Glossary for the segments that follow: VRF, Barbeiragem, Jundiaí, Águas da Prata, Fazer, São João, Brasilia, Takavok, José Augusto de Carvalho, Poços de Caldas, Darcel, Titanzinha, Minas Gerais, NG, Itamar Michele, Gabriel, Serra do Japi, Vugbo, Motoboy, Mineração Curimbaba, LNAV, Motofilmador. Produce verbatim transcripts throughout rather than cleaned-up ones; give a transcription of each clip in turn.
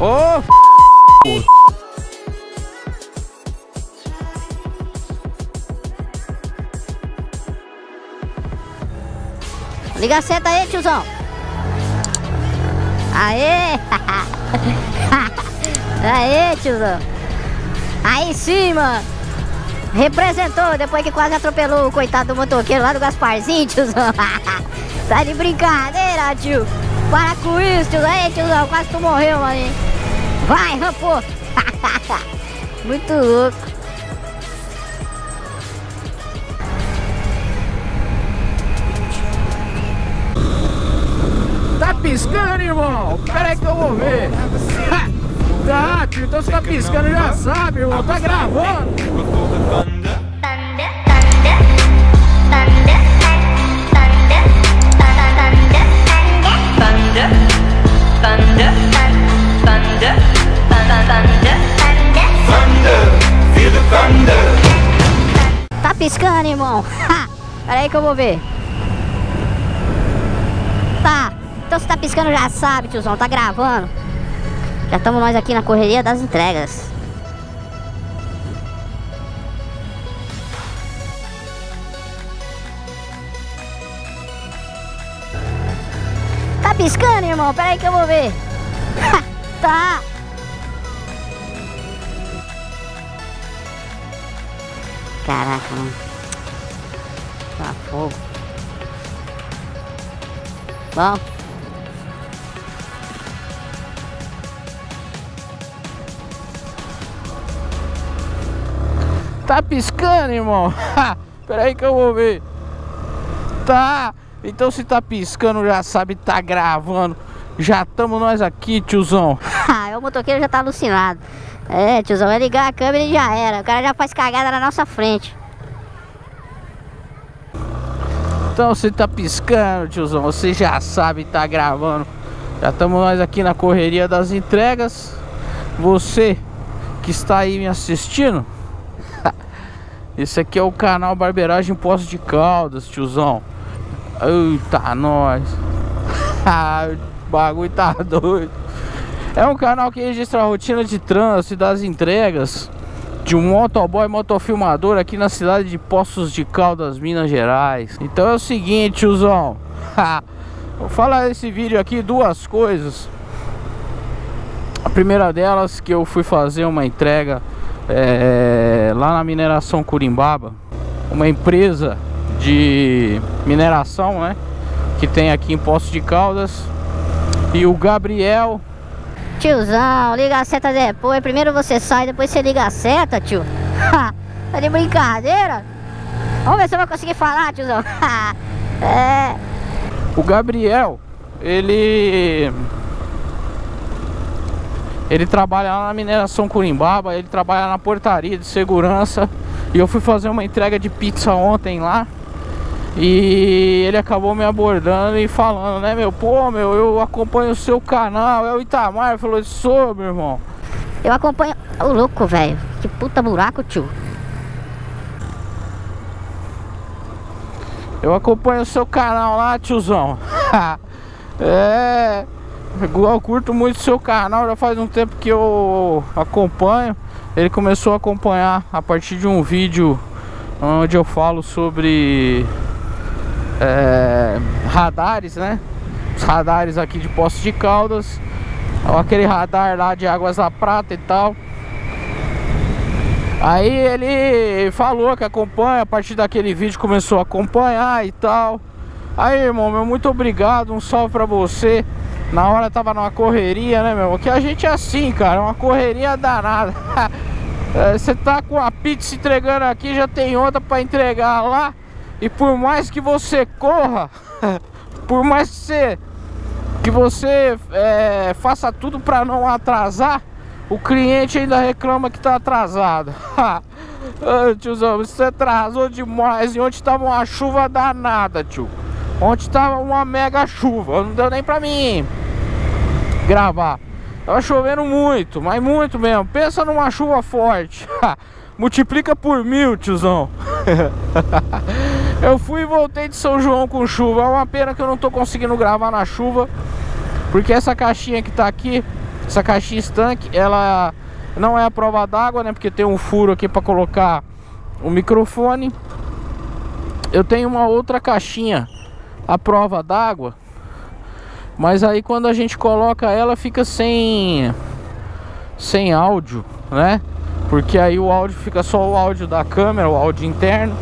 Oh, f... Liga a seta aí, tiozão. Aê. Aê, tiozão. Aí sim, mano. Representou, depois que quase atropelou o coitado do motoqueiro lá do Gasparzinho, tiozão. Tá de brincadeira, tio. Para com isso, tiozão. Aí, tiozão, quase tu morreu, mano. Hein? Vai, rapô. Muito louco. Tá piscando, irmão? Pera aí que eu vou ver. Tá, tio, então você tá piscando, já sabe, irmão. Tá gravando. Tá piscando, irmão. Pera aí que eu vou ver. Tá. Então se tá piscando já sabe, tiozão, tá gravando. Já estamos nós aqui na correria das entregas. Tá piscando, irmão? Pera aí que eu vou ver. Tá. Caraca, mano. Tá fogo. Bom. Tá piscando, irmão? Pera aí que eu vou ver. Tá, então se tá piscando, já sabe, tá gravando. Já estamos nós aqui, tiozão. O motoqueiro já tá alucinado. É, tiozão, vai ligar a câmera e já era. O cara já faz cagada na nossa frente. Então se tá piscando, tiozão, você já sabe, tá gravando. Já estamos nós aqui na correria das entregas. Você que está aí me assistindo, esse aqui é o canal Barbeiragem Poços de Caldas, tiozão. Eita, nós. O bagulho tá doido. É um canal que registra a rotina de trânsito e das entregas de um motoboy motofilmador aqui na cidade de Poços de Caldas, Minas Gerais. Então é o seguinte, tiozão. Vou falar nesse vídeo aqui duas coisas. A primeira delas, que eu fui fazer uma entrega É, lá na Mineração Curimbaba, uma empresa de mineração, né, que tem aqui em Poços de Caldas. E o Gabriel... Tiozão, liga a seta depois. Primeiro você sai, depois você liga a seta, tio. Tá de brincadeira? Vamos ver se eu vou conseguir falar, tiozão. É... O Gabriel, ele... Ele trabalha lá na Mineração Curimbaba, ele trabalha na portaria de segurança. E eu fui fazer uma entrega de pizza ontem lá. E ele acabou me abordando e falando, né, meu, pô, meu, eu acompanho o seu canal. É o Itamar, falou, sou, meu irmão. Eu acompanho... Ô, oh, louco, velho. Que puta buraco, tio. Eu acompanho o seu canal lá, tiozão. É... Eu curto muito seu canal, já faz um tempo que eu acompanho. Ele começou a acompanhar a partir de um vídeo onde eu falo sobre é, radares, né? Os radares aqui de Poços de Caldas, aquele radar lá de Águas da Prata e tal. Aí ele falou que acompanha, a partir daquele vídeo começou a acompanhar e tal. Aí, irmão, meu, muito obrigado, um salve pra você. Na hora tava numa correria, né, meu? Porque a gente é assim, cara, uma correria danada. Você tá com a pizza entregando aqui, já tem outra pra entregar lá. E por mais que você corra, por mais que você, que você é, faça tudo pra não atrasar, o cliente ainda reclama que tá atrasado. Ô, tiozão, você atrasou demais. E onde tava uma chuva danada, tio? Ontem tava uma mega chuva, não deu nem pra mim gravar. Tava chovendo muito, mas muito mesmo. Pensa numa chuva forte. Multiplica por mil, tiozão. Eu fui e voltei de São João com chuva. É uma pena que eu não tô conseguindo gravar na chuva, porque essa caixinha que tá aqui, Essa caixinha estanque, ela não é a prova d'água, né? Porque tem um furo aqui para colocar o microfone. Eu tenho uma outra caixinha a prova d'água, mas aí quando a gente coloca ela fica sem sem áudio, né? Porque aí o áudio fica só o áudio da câmera, o áudio interno,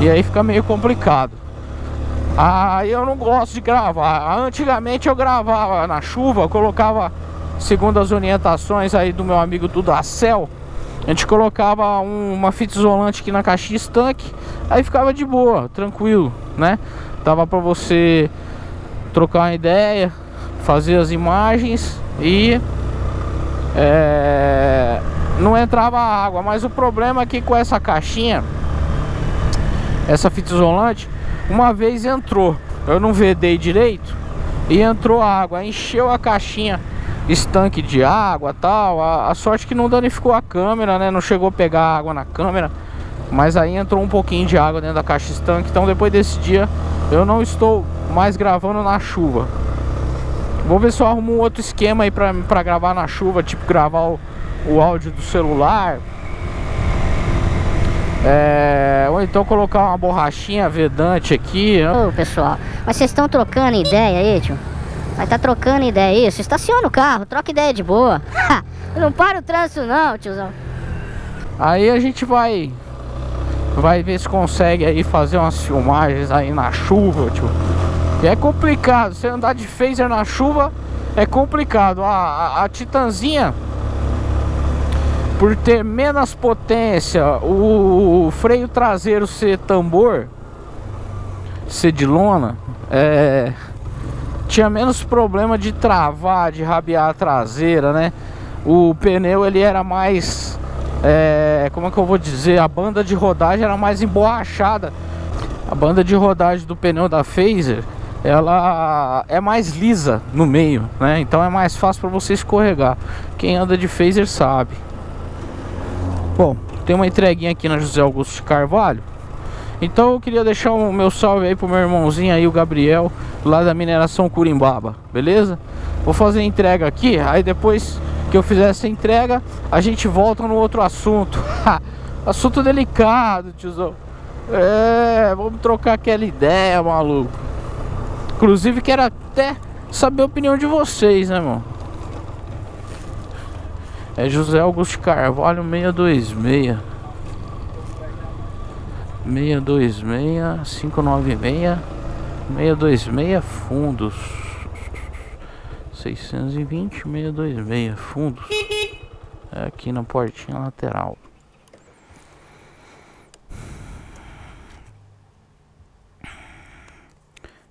e aí fica meio complicado. Aí eu não gosto de gravar. Antigamente eu gravava na chuva, eu colocava, segundo as orientações aí do meu amigo do Darcel, a gente colocava um, uma fita isolante aqui na caixinha estanque, aí ficava de boa, tranquilo, né? Dava pra você trocar uma ideia, fazer as imagens e é, não entrava água. Mas o problema é que com essa caixinha, essa fita isolante, uma vez entrou, eu não vedei direito e entrou água, encheu a caixinha estanque de água, tal. A, a sorte que não danificou a câmera, né? Não chegou a pegar água na câmera, mas aí entrou um pouquinho de água dentro da caixa estanque. Então depois desse dia eu não estou mais gravando na chuva. Vou ver se eu arrumo um outro esquema aí pra, pra gravar na chuva, tipo gravar o, o áudio do celular, é, ou então colocar uma borrachinha vedante aqui. Ô pessoal, mas vocês estão trocando ideia aí, tio? Mas tá trocando ideia isso? Estaciona o carro, troca ideia de boa. Não para o trânsito não, tiozão. Aí a gente vai Vai ver se consegue aí fazer umas filmagens aí na chuva, tio. E é complicado, você andar de phaser na chuva é complicado. A, a, a Titanzinha, por ter menos potência, o, o freio traseiro ser tambor, ser de lona, é... tinha menos problema de travar, de rabiar a traseira, né? O pneu, ele era mais, é, como é que eu vou dizer, a banda de rodagem era mais emborrachada. A banda de rodagem do pneu da Fazer, ela é mais lisa no meio, né? Então é mais fácil para você escorregar. Quem anda de Fazer sabe. Bom, tem uma entreguinha aqui na José Augusto de Carvalho. Então eu queria deixar o meu salve aí pro meu irmãozinho aí, o Gabriel, lá da Mineração Curimbaba, beleza? Vou fazer a entrega aqui, aí depois que eu fizer essa entrega, a gente volta no outro assunto. Assunto delicado, tiozão. É, vamos trocar aquela ideia, maluco. Inclusive quero até saber a opinião de vocês, né, mano? É José Augusto Carvalho seiscentos e vinte e seis. seiscentos e vinte e seis, quinhentos e noventa e seis, seiscentos e vinte e seis, fundos seiscentos e vinte, seiscentos e vinte e seis, fundos. É aqui na portinha lateral.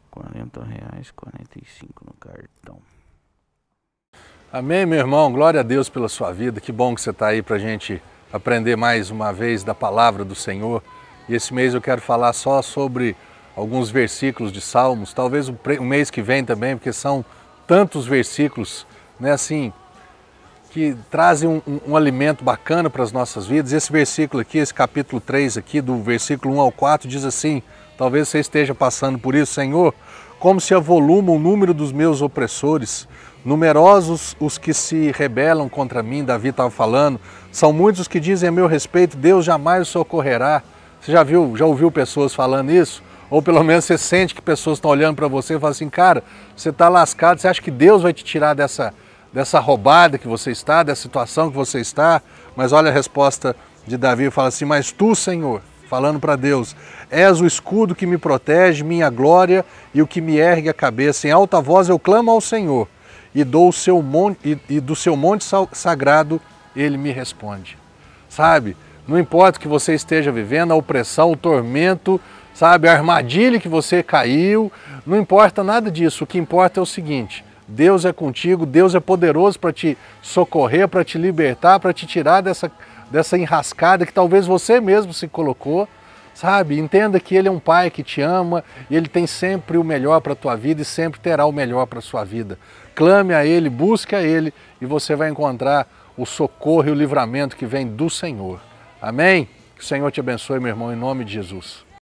quarenta reais, quarenta e cinco no cartão. Amém, meu irmão, glória a Deus pela sua vida. Que bom que você está aí pra gente aprender mais uma vez da palavra do Senhor. E esse mês eu quero falar só sobre alguns versículos de Salmos, talvez o mês que vem também, porque são tantos versículos, né, assim, que trazem um, um, um alimento bacana para as nossas vidas. Esse versículo aqui, esse capítulo três aqui, do versículo um ao quatro, diz assim: talvez você esteja passando por isso. Senhor, como se avoluma o número dos meus opressores, numerosos os que se rebelam contra mim. Davi estava falando, são muitos os que dizem a meu respeito, Deus jamais o socorrerá. Você já viu, já ouviu pessoas falando isso? Ou pelo menos você sente que pessoas estão olhando para você e falam assim: cara, você está lascado, você acha que Deus vai te tirar dessa, dessa roubada que você está, dessa situação que você está? Mas olha a resposta de Davi, fala assim: mas tu, Senhor, falando para Deus, és o escudo que me protege, minha glória e o que me ergue a cabeça. Em alta voz eu clamo ao Senhor e, dou o seu monte, e, e do seu monte sagrado ele me responde. Sabe? Não importa o que você esteja vivendo, a opressão, o tormento, sabe, a armadilha que você caiu, não importa nada disso. O que importa é o seguinte: Deus é contigo, Deus é poderoso para te socorrer, para te libertar, para te tirar dessa, dessa enrascada que talvez você mesmo se colocou, sabe? Entenda que Ele é um Pai que te ama e Ele tem sempre o melhor para a tua vida e sempre terá o melhor para a sua vida. Clame a Ele, busque a Ele e você vai encontrar o socorro e o livramento que vem do Senhor. Amém? Que o Senhor te abençoe, meu irmão, em nome de Jesus.